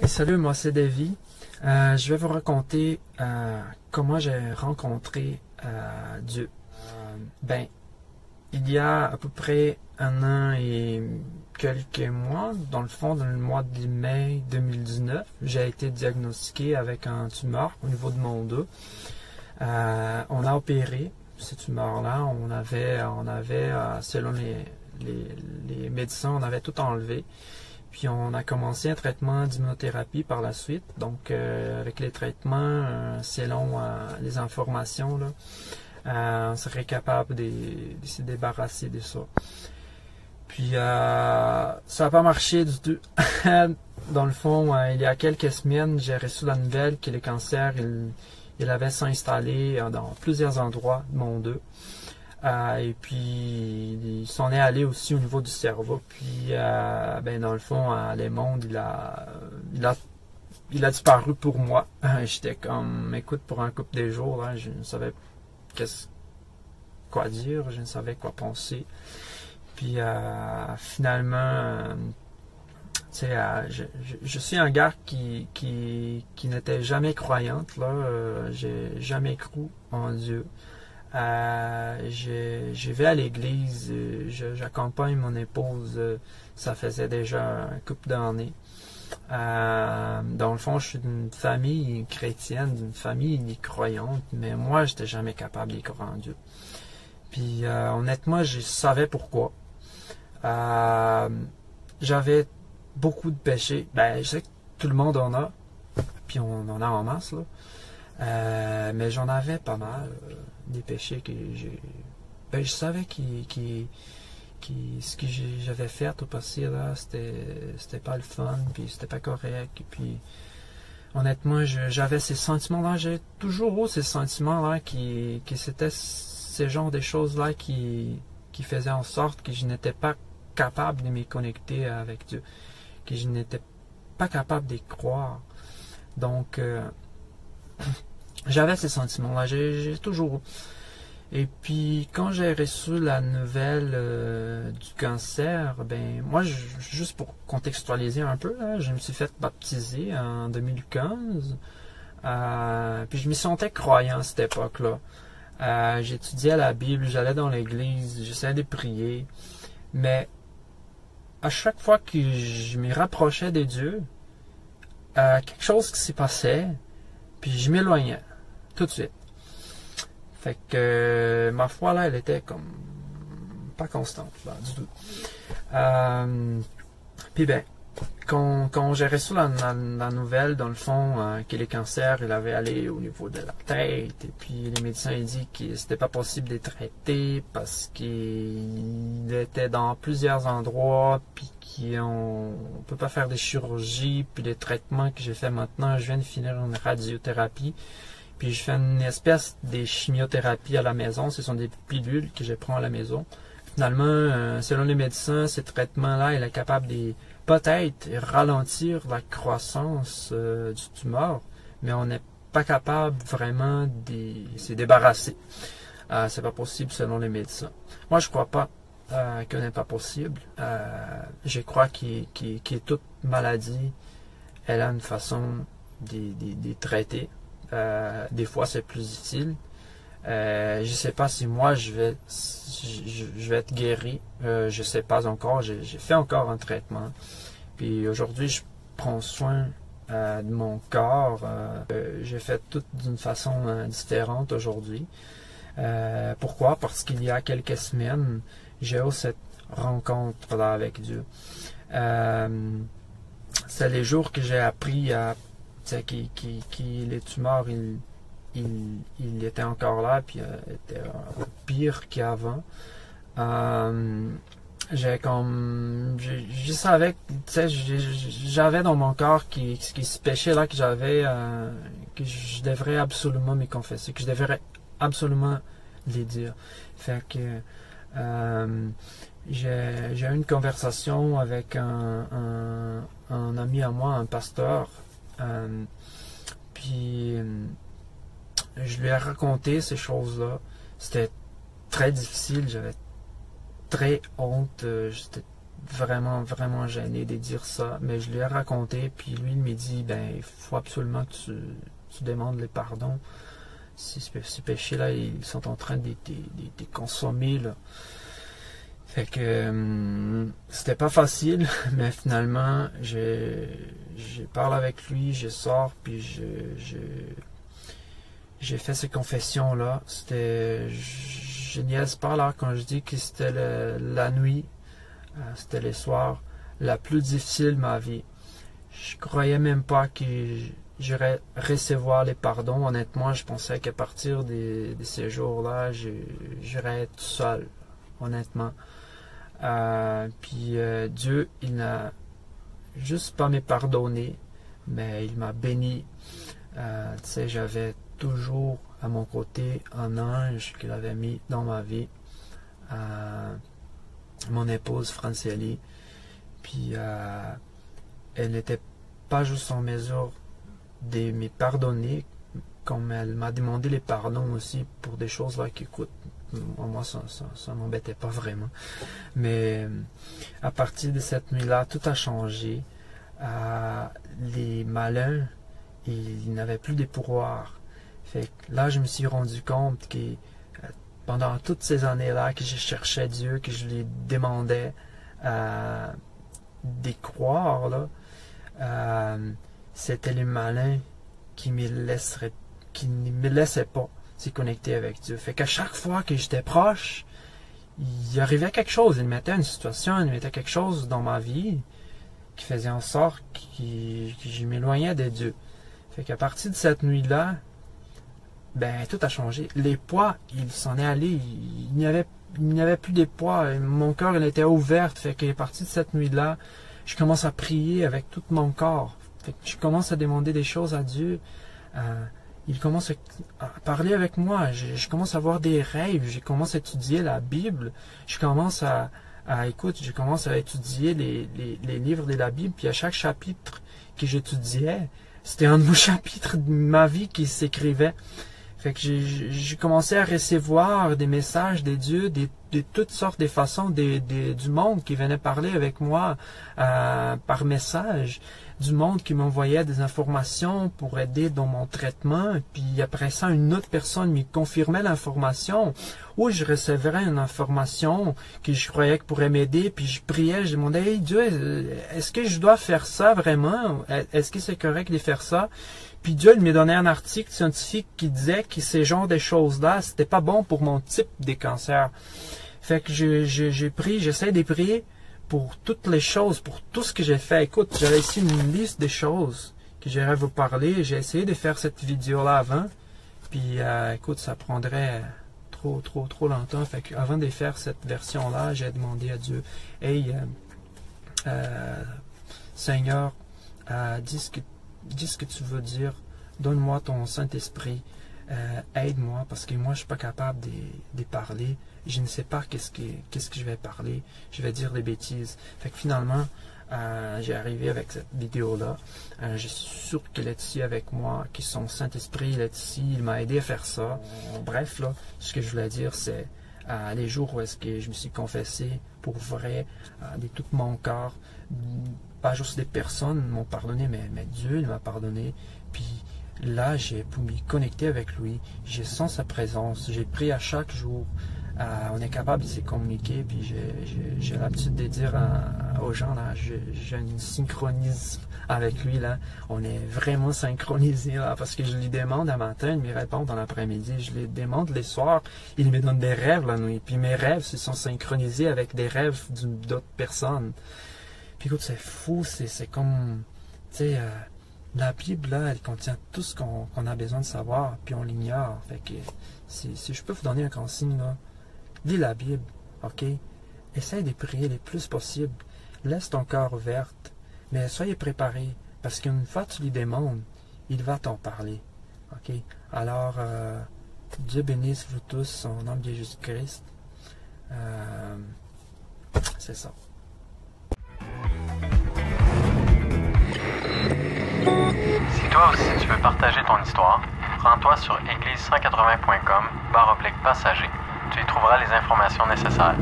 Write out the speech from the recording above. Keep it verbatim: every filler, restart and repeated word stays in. Hey, salut, moi c'est Davy. Euh, je vais vous raconter euh, comment j'ai rencontré euh, Dieu. Euh, ben, il y a à peu près un an et quelques mois, dans le fond, dans le mois de mai deux mille dix-neuf, j'ai été diagnostiqué avec un tumeur au niveau de mon dos. Euh, on a opéré ces tumeurs-là. On avait, on avait, selon les, les, les médecins, on avait tout enlevé. Puis on a commencé un traitement d'immunothérapie par la suite. Donc euh, avec les traitements, euh, selon euh, les informations, là, euh, on serait capable de, de se débarrasser de ça. Puis euh, ça n'a pas marché du tout. Dans le fond, euh, il y a quelques semaines, j'ai reçu la nouvelle que le cancer, il, il avait s'installé dans plusieurs endroits de mon dos. Euh, et puis il s'en est allé aussi au niveau du cerveau. Puis euh, ben dans le fond, euh, les mondes, il a, il a, il a disparu pour moi. Euh, J'étais comme, écoute, pour un couple de jours, hein, je ne savais qu'est-ce quoi dire, je ne savais quoi penser. Puis euh, finalement, euh, tu sais, euh, je, je, je suis un gars qui, qui, qui n'était jamais croyante là. Euh, j'ai jamais cru en Dieu. Euh, je, je vais à l'église, j'accompagne mon épouse, ça faisait déjà un couple d'années. Euh, dans le fond, je suis d'une famille chrétienne, d'une famille croyante, mais moi, j'étais jamais capable d'y croire en Dieu. Puis euh, honnêtement, je savais pourquoi. Euh, J'avais beaucoup de péchés. Ben, je sais que tout le monde en a, puis on en a en masse, là. Euh, mais j'en avais pas mal, euh, des péchés que j'ai... Ben, je savais qui, qui, qui, ce que j'avais fait au passé, là, c'était pas le fun, puis c'était pas correct, et puis... Honnêtement, j'avais ces sentiments-là, j'ai toujours eu ces sentiments-là, qui, qui c'était ce genre de choses-là qui, qui faisaient en sorte que je n'étais pas capable de me connecter avec Dieu, que je n'étais pas capable d'y croire. Donc... Euh, j'avais ces sentiments-là, j'ai toujours... Et puis, quand j'ai reçu la nouvelle euh, du cancer, ben moi, je, juste pour contextualiser un peu, là, je me suis fait baptiser en deux mille quinze. Euh, puis, je me sentais croyant à cette époque-là. Euh, J'étudiais la Bible, j'allais dans l'église, j'essayais de prier. Mais, à chaque fois que je me rapprochais de Dieu, euh, quelque chose qui s'y passait... Puis je m'éloignais, tout de suite. Fait que euh, ma foi, là, elle était comme pas constante, là, du tout. Euh, puis ben, quand, quand j'ai reçu la, la, la nouvelle, dans le fond, euh, que les cancers, il avait allé au niveau de la tête, et puis les médecins ils dit que c'était pas possible de les traiter parce qu'il était dans plusieurs endroits, puis qu'on ne peut pas faire des chirurgies, puis les traitements que j'ai fait maintenant, je viens de finir une radiothérapie, puis je fais une espèce de chimiothérapie à la maison, ce sont des pilules que je prends à la maison. Finalement, euh, selon les médecins, ces traitements-là, il est capable de peut-être ralentir la croissance euh, du tumeur, mais on n'est pas capable vraiment de se débarrasser. Euh, c'est pas possible selon les médecins. Moi, je crois pas euh, que n'est pas possible. Euh, je crois que qu qu toute maladie, elle a une façon de, de, de traiter. Euh, des fois, c'est plus utile. Euh, je sais pas si moi je vais je, je vais être guéri, euh, je sais pas encore, j'ai fait encore un traitement, puis aujourd'hui je prends soin euh, de mon corps, euh, j'ai fait tout d'une façon euh, différente aujourd'hui. Euh, pourquoi? Parce qu'il y a quelques semaines, j'ai eu cette rencontre là avec Dieu. Euh, c'est les jours que j'ai appris à qui, qui, qui les tumeurs, ils Il, il était encore là, puis euh, était euh, pire qu'avant. Euh, j'ai comme, je savais, tu sais, j'avais dans mon corps qui, qui se péchait là, que j'avais, euh, que je devrais absolument me confesser, que je devrais absolument les dire. Fait que euh, j'ai eu une conversation avec un, un, un ami à moi, un pasteur, euh, puis je lui ai raconté ces choses-là. C'était très difficile, j'avais très honte, j'étais vraiment, vraiment gêné de dire ça, mais je lui ai raconté, puis lui, il m'a dit, ben, il faut absolument que tu, tu demandes le pardon. Ces, ces péchés-là, ils sont en train de les consommer, là. Fait que euh, c'était pas facile, mais finalement, je, je parle avec lui, je sors, puis je... je j'ai fait ces confessions-là. C'était... Je niaise pas là quand je dis que c'était la nuit, euh, c'était le soir, la plus difficile de ma vie. Je croyais même pas que j'irais recevoir les pardons. Honnêtement, je pensais qu'à partir de, de ces jours-là, j'irais être seul, honnêtement. Euh, puis euh, Dieu, il n'a juste pas me pardonné, mais il m'a béni. Euh, tu sais, j'avais toujours à mon côté un ange qu'il avait mis dans ma vie, euh, mon épouse Francielle. Puis euh, elle n'était pas juste en mesure de me pardonner, comme elle m'a demandé les pardons aussi pour des choses là qui coûtent. Moi, ça, ça, ça m'embêtait pas vraiment. Mais à partir de cette nuit-là, tout a changé. Euh, les malins, ils n'avaient plus de pouvoir. Fait que là, je me suis rendu compte que euh, pendant toutes ces années-là, que je cherchais Dieu, que je lui demandais euh, d'y croire, là, euh, c'était les malins qui ne me, qui me laissaient pas se connecter avec Dieu. Fait qu'à chaque fois que j'étais proche, il arrivait quelque chose, il mettait une situation, il mettait quelque chose dans ma vie qui faisait en sorte que, que je m'éloignais de Dieu. Fait qu'à partir de cette nuit-là, ben, tout a changé. Les poids, ils s'en est allé. Il n'y avait, avait plus des poids. Mon cœur, il était ouvert. Fait qu'à partir de cette nuit-là, je commence à prier avec tout mon corps. Fait que je commence à demander des choses à Dieu. Euh, il commence à, à parler avec moi. Je, je commence à avoir des rêves. Je commence à étudier la Bible. Je commence à, à écoute, je commence à étudier les, les, les livres de la Bible. Puis à chaque chapitre que j'étudiais, c'était un nouveau chapitre de ma vie qui s'écrivait. Fait que j'ai commencé à recevoir des messages des dieux, de des, toutes sortes de façons des, des, du monde qui venait parler avec moi euh, par message, du monde qui m'envoyait des informations pour aider dans mon traitement, puis après ça, une autre personne me confirmait l'information, ou je recevrais une information que je croyais que pourrait m'aider, puis je priais, je demandais, hey Dieu, est-ce que je dois faire ça vraiment? Est-ce que c'est correct de faire ça? Puis Dieu, il m'a donné un article scientifique qui disait que ces genres de choses-là, c'était pas bon pour mon type de cancer. Fait que j'ai je, je, pris, j'essaie de prier pour toutes les choses, pour tout ce que j'ai fait. Écoute, j'avais ici une liste des choses que j'irais vous parler. J'ai essayé de faire cette vidéo-là avant. Puis, euh, écoute, ça prendrait trop, trop, trop longtemps. Fait que avant de faire cette version-là, j'ai demandé à Dieu, « Hey, euh, euh, Seigneur, euh, dis ce que dis ce que tu veux dire, donne-moi ton Saint-Esprit, euh, aide-moi, parce que moi je suis pas capable de, de parler, je ne sais pas qu'est-ce que, qu'est-ce que je vais parler, je vais dire des bêtises. » Fait que finalement, euh, j'ai arrivé avec cette vidéo-là, euh, je suis sûr qu'il est ici avec moi, que son Saint-Esprit, il est ici, il m'a aidé à faire ça. Bref, là, ce que je voulais dire, c'est euh, les jours où est-ce que je me suis confessé pour vrai, euh, de tout mon corps, pas juste des personnes m'ont pardonné, mais, mais Dieu m'a pardonné. Puis là, j'ai pu me connecter avec lui. J'ai senti sa présence. J'ai pris à chaque jour. Euh, on est capable de se communiquer. Puis j'ai l'habitude de dire à, aux gens, là, j'ai un synchronisme avec lui. Là. On est vraiment synchronisés. Là, parce que je lui demande le matin, il me répond dans l'après-midi. Je lui demande les soirs. Il me donne des rêves la nuit. Puis mes rêves se sont synchronisés avec des rêves d'autres personnes. Puis écoute, c'est fou, c'est comme, tu sais, euh, la Bible, là, elle contient tout ce qu'on qu'on a besoin de savoir, puis on l'ignore. Fait que, si, si je peux vous donner un consigne, là, lis la Bible, ok? Essaye de prier le plus possible. Laisse ton cœur ouvert, mais soyez préparés, parce qu'une fois que tu lui demandes, il va t'en parler, ok? Alors, euh, Dieu bénisse vous tous, en nom de Jésus-Christ. Euh, c'est ça. Si toi aussi tu veux partager ton histoire, rends-toi sur église cent quatre-vingts point com barre oblique passager. Tu y trouveras les informations nécessaires.